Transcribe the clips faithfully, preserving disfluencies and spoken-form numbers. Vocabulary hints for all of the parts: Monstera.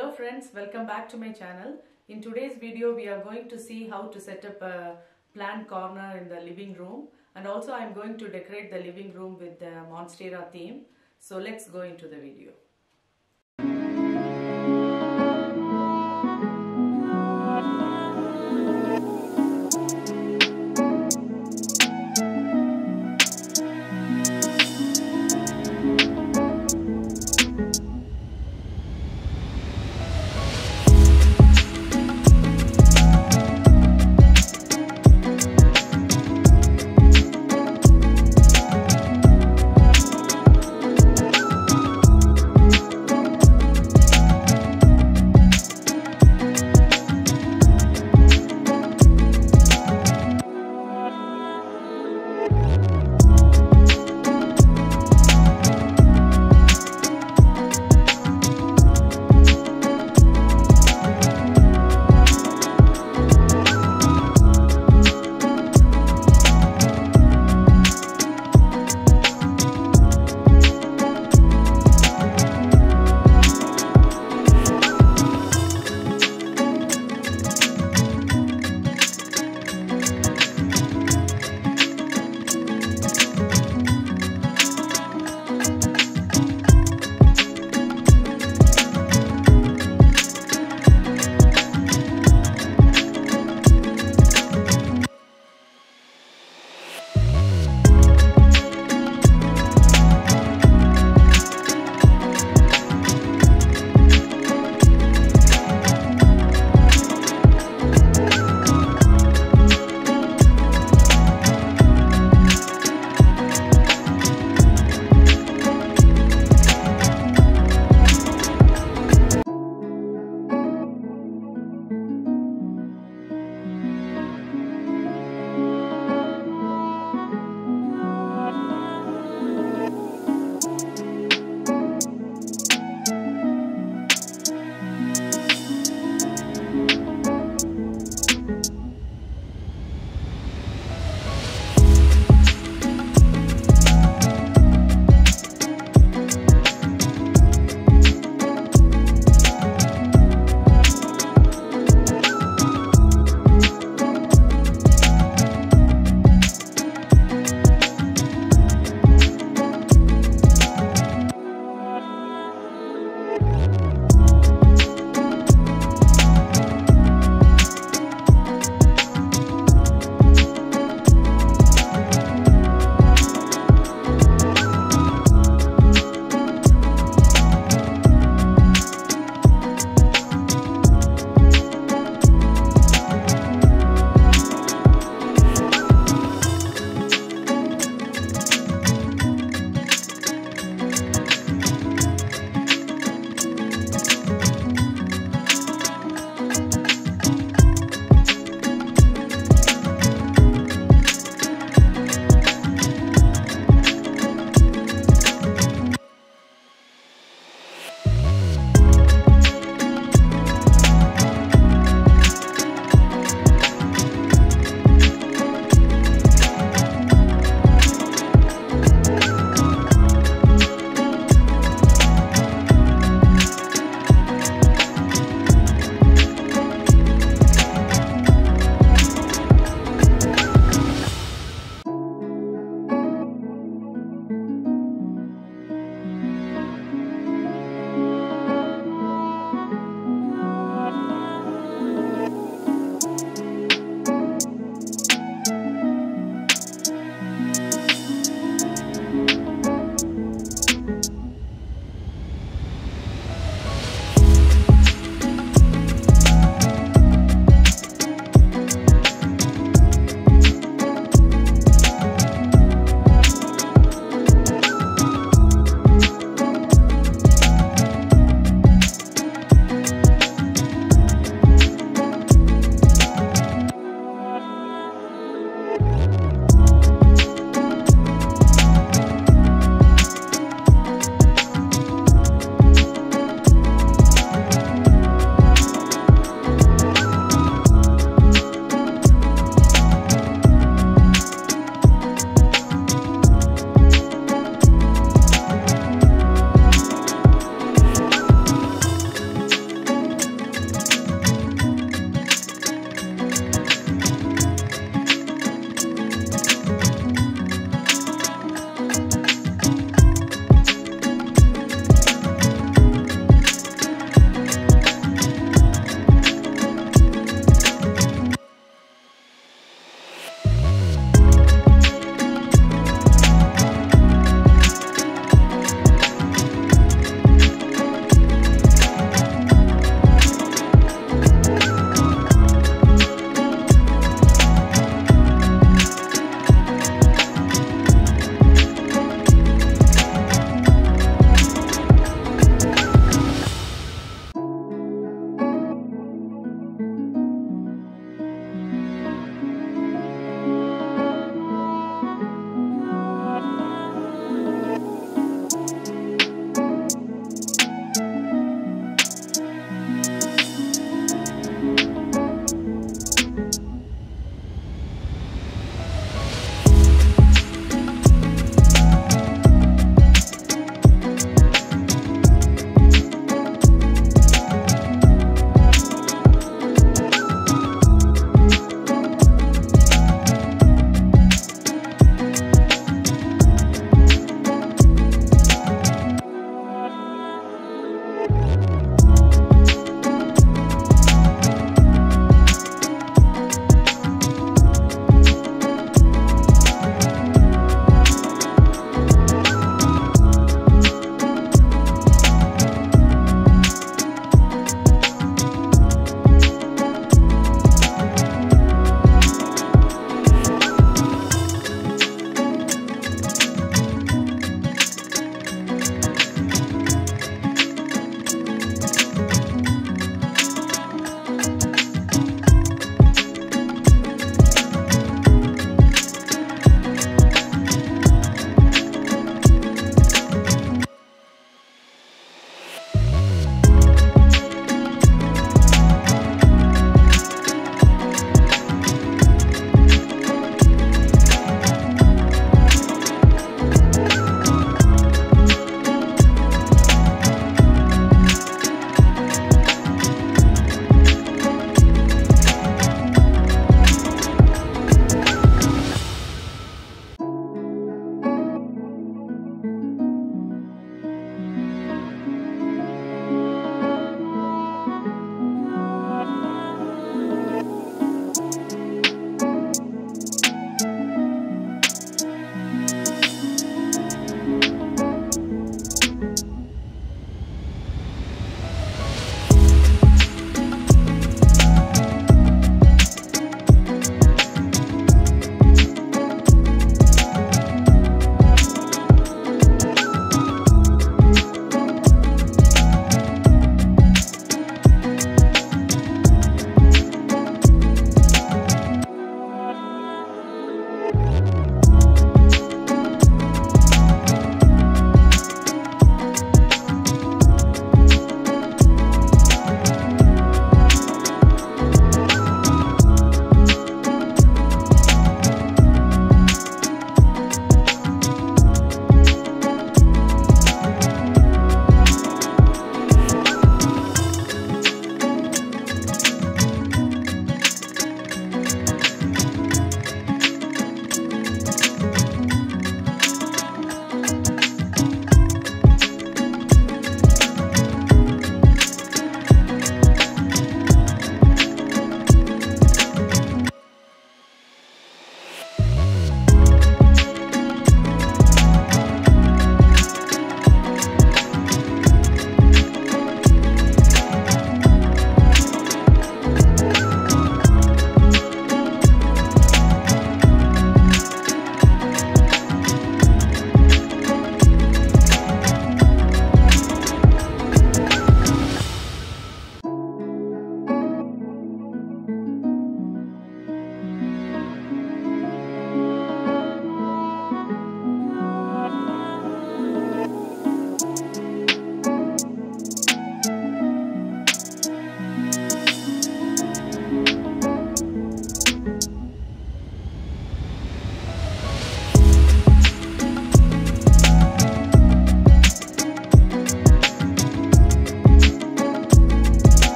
Hello friends, welcome back to my channel. In today's video we are going to see how to set up a plant corner in the living room, and also I am going to decorate the living room with the Monstera theme. So let's go into the video.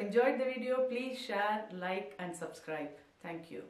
enjoyed the video, please share, like and subscribe. Thank you.